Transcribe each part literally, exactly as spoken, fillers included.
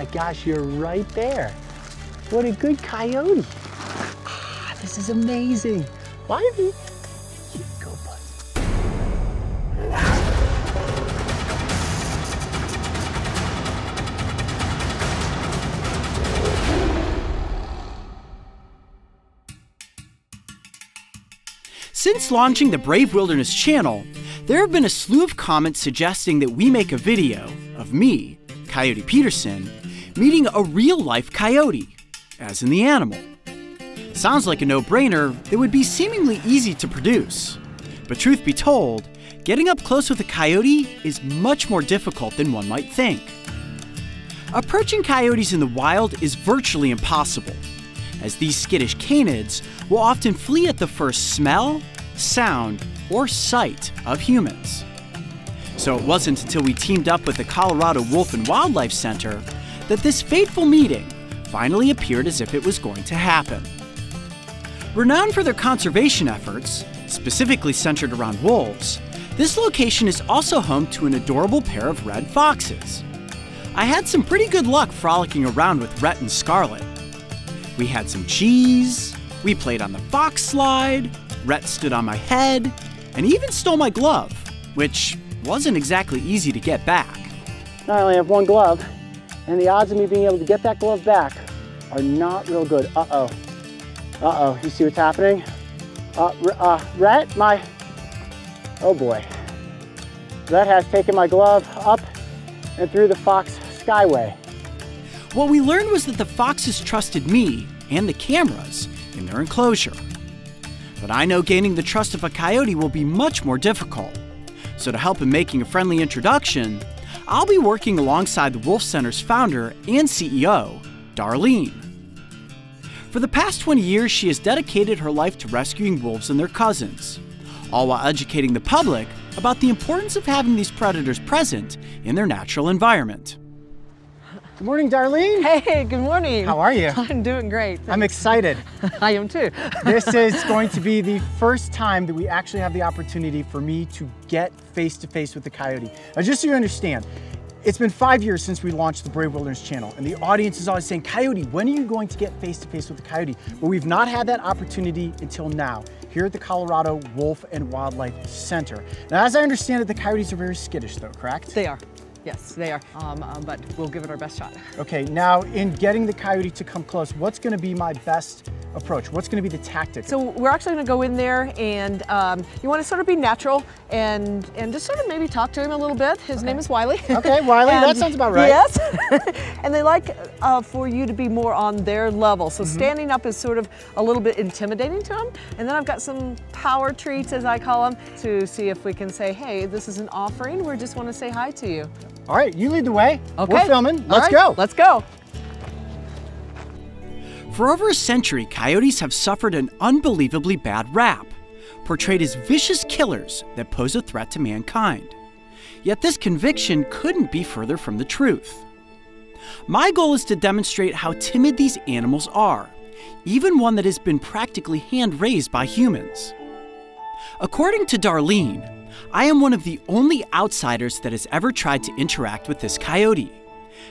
my gosh, you're right there. What a good coyote. Ah, this is amazing. Wiley. Go, bud. Since launching the Brave Wilderness channel, there have been a slew of comments suggesting that we make a video of me, Coyote Peterson, meeting a real-life coyote, as in the animal. Sounds like a no-brainer that would be seemingly easy to produce. But truth be told, getting up close with a coyote is much more difficult than one might think. Approaching coyotes in the wild is virtually impossible, as these skittish canids will often flee at the first smell, sound, or sight of humans. So it wasn't until we teamed up with the Colorado Wolf and Wildlife Center that this fateful meeting finally appeared as if it was going to happen. Renowned for their conservation efforts, specifically centered around wolves, this location is also home to an adorable pair of red foxes. I had some pretty good luck frolicking around with Rhett and Scarlet. We had some cheese, we played on the fox slide, Rhett stood on my head, and even stole my glove, which wasn't exactly easy to get back. I only have one glove, and the odds of me being able to get that glove back are not real good. Uh-oh. Uh-oh, you see what's happening? Uh, uh, Rhett, my, oh boy. Rhett has taken my glove up and through the fox skyway. What we learned was that the foxes trusted me and the cameras in their enclosure. But I know gaining the trust of a coyote will be much more difficult. So to help in making a friendly introduction, I'll be working alongside the Wolf Center's founder and C E O, Darlene. For the past twenty years, she has dedicated her life to rescuing wolves and their cousins, all while educating the public about the importance of having these predators present in their natural environment. Good morning, Darlene. Hey, good morning. How are you? I'm doing great. Thanks. I'm excited. I am too. This is going to be the first time that we actually have the opportunity for me to get face to face with the coyote. Now, just so you understand, it's been five years since we launched the Brave Wilderness channel, and the audience is always saying, Coyote, when are you going to get face to face with the coyote? But we've not had that opportunity until now, here at the Colorado Wolf and Wildlife Center. Now, as I understand it, the coyotes are very skittish though, correct? They are. Yes, they are, um, um, but we'll give it our best shot. Okay, now in getting the coyote to come close, what's gonna be my best approach? What's gonna be the tactic? So we're actually gonna go in there and um, you wanna sort of be natural and and just sort of maybe talk to him a little bit. His okay. name is Wiley. Okay, Wiley, and, that sounds about right. Yes, and they like uh, for you to be more on their level. So mm-hmm. standing up is sort of a little bit intimidating to them. And then I've got some power treats, as I call them, to see if we can say, hey, this is an offering. We just wanna say hi to you. All right, you lead the way. Okay. We're filming. Let's right, go. Let's go. For over a century, coyotes have suffered an unbelievably bad rap, portrayed as vicious killers that pose a threat to mankind. Yet this conviction couldn't be further from the truth. My goal is to demonstrate how timid these animals are, even one that has been practically hand-raised by humans. According to Darlene, I am one of the only outsiders that has ever tried to interact with this coyote,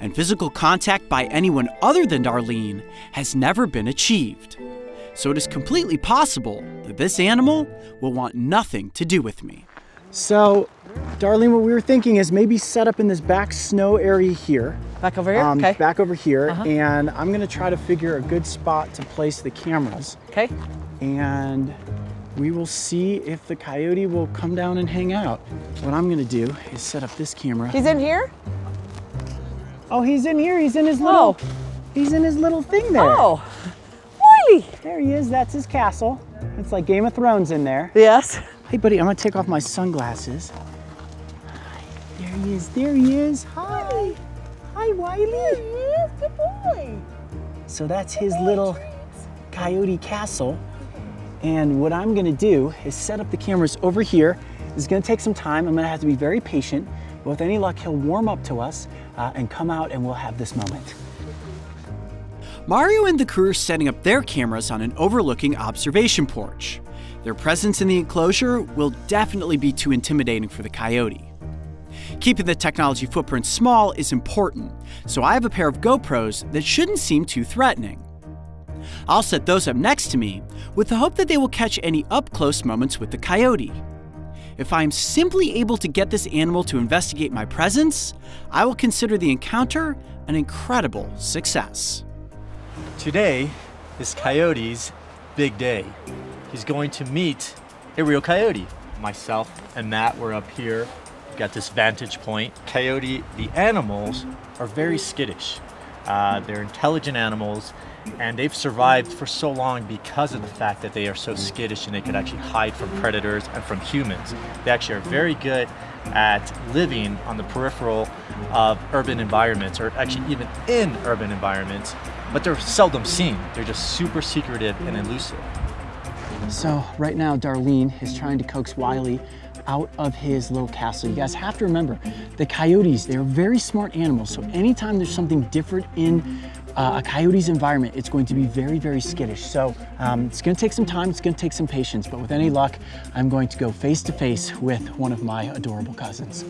and physical contact by anyone other than Darlene has never been achieved. So it is completely possible that this animal will want nothing to do with me. So, Darlene, what we were thinking is maybe set up in this back snow area here. Back over here? Um, okay. Back over here, uh-huh. and I'm going to try to figure a good spot to place the cameras. Okay. And we will see if the coyote will come down and hang out. What I'm gonna do is set up this camera. He's in here? Oh, he's in here, he's in his little, oh. he's in his little thing there. Oh, Wiley! There he is, that's his castle. It's like Game of Thrones in there. Yes. Hey buddy, I'm gonna take off my sunglasses. Hi, there he is, there he is, hi. Wiley. Hi, Wiley. There he is, good boy. So that's good his boy, little treats. coyote castle. And what I'm gonna do is set up the cameras over here. It's gonna take some time. I'm gonna have to be very patient. But with any luck, he'll warm up to us uh, and come out and we'll have this moment. Mario and the crew are setting up their cameras on an overlooking observation porch. Their presence in the enclosure will definitely be too intimidating for the coyote. Keeping the technology footprint small is important, so I have a pair of GoPros that shouldn't seem too threatening. I'll set those up next to me with the hope that they will catch any up-close moments with the coyote. If I am simply able to get this animal to investigate my presence, I will consider the encounter an incredible success. Today is Coyote's big day. He's going to meet a real coyote. Myself and Matt were up here. We've got this vantage point. Coyote, the animals, are very skittish. Uh, they're intelligent animals, and they've survived for so long because of the fact that they are so skittish and they could actually hide from predators and from humans. They actually are very good at living on the peripheral of urban environments, or actually even in urban environments, but they're seldom seen. They're just super secretive and elusive. So right now, Darlene is trying to coax Wiley out of his little castle. You guys have to remember, the coyotes, they're very smart animals, so anytime there's something different in uh, a coyote's environment, it's going to be very, very skittish. So um, it's gonna take some time, it's gonna take some patience, but with any luck, I'm going to go face to face with one of my adorable cousins.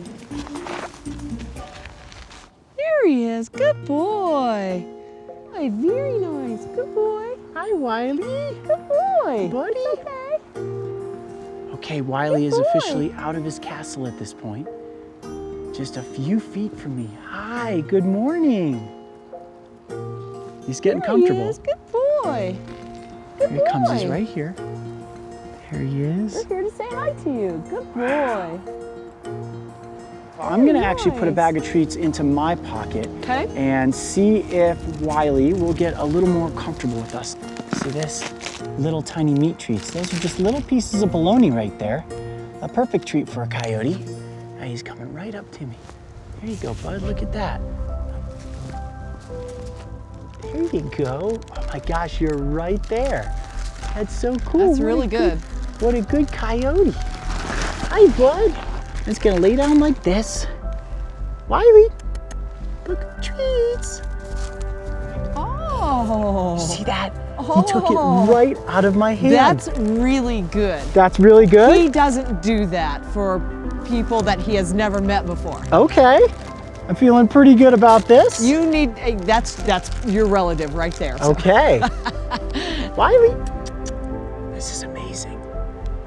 There he is, good boy. Hi, very nice, good boy. Hi, Wiley. Good boy. Buddy. Okay. Okay, Wiley is officially out of his castle at this point. Just a few feet from me. Hi, good morning. He's getting there comfortable. He is. Good boy. Good here boy. He comes, he's right here. There he is. We're here to say hi to you. Good boy. Wow. I'm gonna nice. actually put a bag of treats into my pocket okay. and see if Wiley will get a little more comfortable with us. See this? Little tiny meat treats. Those are just little pieces of bologna right there. A perfect treat for a coyote. Now he's coming right up to me. There you go, bud, look at that. There you go. Oh my gosh, you're right there. That's so cool. That's really good. What a good coyote. Hi, bud. It's gonna lay down like this. Wiley, look, treats. Oh. See that? Oh. He took it right out of my hand. That's really good. That's really good? He doesn't do that for people that he has never met before. Okay. I'm feeling pretty good about this. You need, a, that's that's your relative right there. So. Okay. Wiley. This is amazing.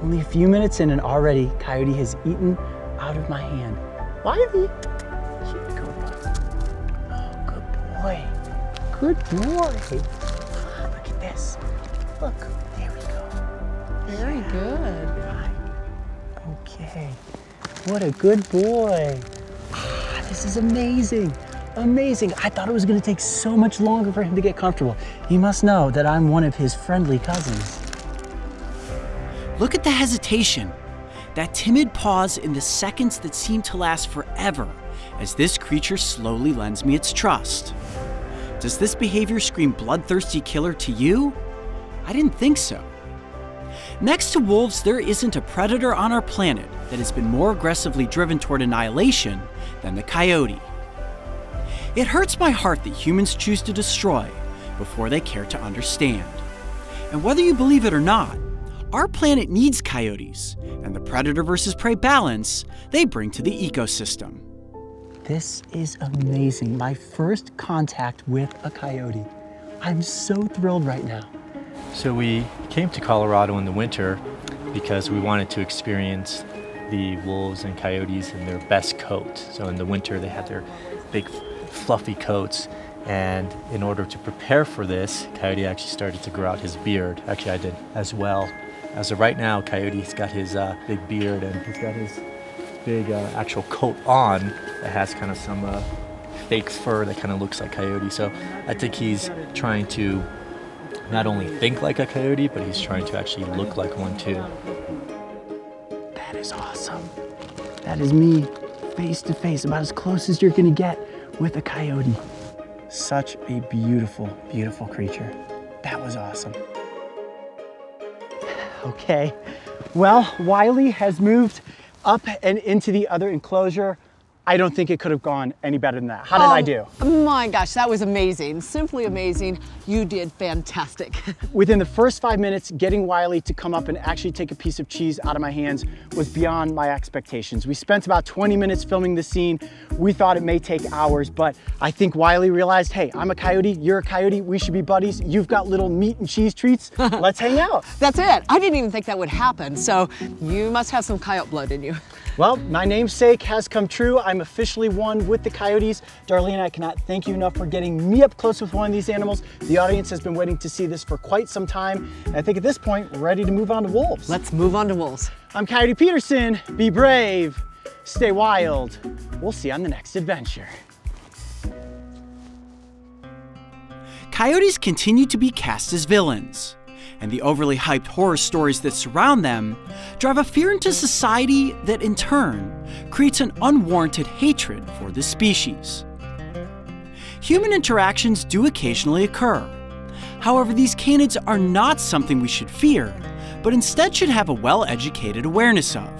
Only a few minutes in and already Coyote has eaten out of my hand. Wiley. Here you go, buddy. Oh, good boy. Good boy. Look, there we go. Very yeah. good. Okay, what a good boy. Ah, this is amazing, amazing. I thought it was gonna take so much longer for him to get comfortable. He must know that I'm one of his friendly cousins. Look at the hesitation, that timid pause in the seconds that seem to last forever as this creature slowly lends me its trust. Does this behavior scream bloodthirsty killer to you? I didn't think so. Next to wolves, there isn't a predator on our planet that has been more aggressively driven toward annihilation than the coyote. It hurts my heart that humans choose to destroy before they care to understand. And whether you believe it or not, our planet needs coyotes and the predator versus prey balance they bring to the ecosystem. This is amazing. My first contact with a coyote. I'm so thrilled right now. So we came to Colorado in the winter because we wanted to experience the wolves and coyotes in their best coat. So in the winter, they had their big fluffy coats. And in order to prepare for this, Coyote actually started to grow out his beard. Actually, I did as well. As of right now, Coyote's got his uh, big beard and he's got his big uh, actual coat on that has kind of some uh, fake fur that kind of looks like coyote. So I think he's trying to not only think like a coyote, but he's trying to actually look like one too. That is awesome. That is me face to face, about as close as you're gonna get with a coyote. Such a beautiful, beautiful creature. That was awesome. Okay, well, Wiley has moved up and into the other enclosure. I don't think it could have gone any better than that. How did oh, I do? My gosh, that was amazing. Simply amazing. You did fantastic. Within the first five minutes, getting Wiley to come up and actually take a piece of cheese out of my hands was beyond my expectations. We spent about twenty minutes filming the scene. We thought it may take hours, but I think Wiley realized, hey, I'm a coyote, you're a coyote, we should be buddies. You've got little meat and cheese treats, let's hang out. That's it. I didn't even think that would happen, so you must have some coyote blood in you. Well, my namesake has come true. I'm officially one with the coyotes. Darlene, I cannot thank you enough for getting me up close with one of these animals. The audience has been waiting to see this for quite some time. And I think at this point, we're ready to move on to wolves. Let's move on to wolves. I'm Coyote Peterson. Be brave, stay wild. We'll see you on the next adventure. Coyotes continue to be cast as villains, and the overly hyped horror stories that surround them drive a fear into society that in turn creates an unwarranted hatred for this species. Human interactions do occasionally occur. However, these canids are not something we should fear, but instead should have a well-educated awareness of.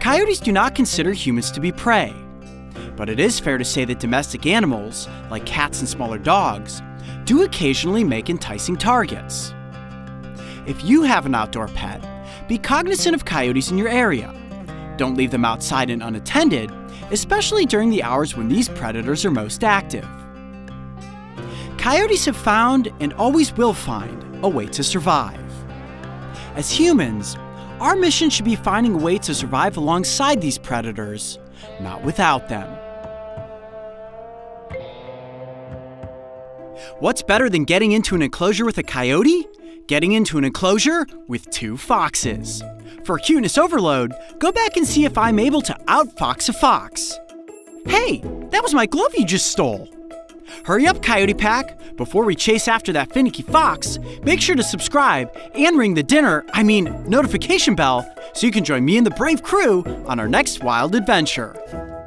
Coyotes do not consider humans to be prey, but it is fair to say that domestic animals, like cats and smaller dogs, do occasionally make enticing targets. If you have an outdoor pet, be cognizant of coyotes in your area. Don't leave them outside and unattended, especially during the hours when these predators are most active. Coyotes have found, and always will find, a way to survive. As humans, our mission should be finding a way to survive alongside these predators, not without them. What's better than getting into an enclosure with a coyote? Getting into an enclosure with two foxes. For cuteness overload, go back and see if I'm able to outfox a fox. Hey, that was my glove you just stole. Hurry up, Coyote Pack. Before we chase after that finicky fox, make sure to subscribe and ring the dinner, I mean, notification bell, so you can join me and the brave crew on our next wild adventure.